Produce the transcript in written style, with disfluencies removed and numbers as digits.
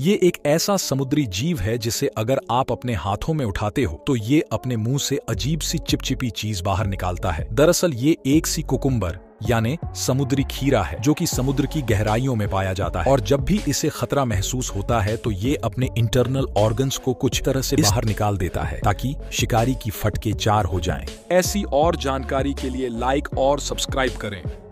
ये एक ऐसा समुद्री जीव है जिसे अगर आप अपने हाथों में उठाते हो तो ये अपने मुंह से अजीब सी चिपचिपी चीज बाहर निकालता है। दरअसल ये एक सी कुकुम्बर यानी समुद्री खीरा है जो कि समुद्र की गहराइयों में पाया जाता है, और जब भी इसे खतरा महसूस होता है तो ये अपने इंटरनल ऑर्गन्स को कुछ तरह से बाहर निकाल देता है ताकि शिकारी की फटके चार हो जाएं। ऐसी और जानकारी के लिए लाइक और सब्सक्राइब करें।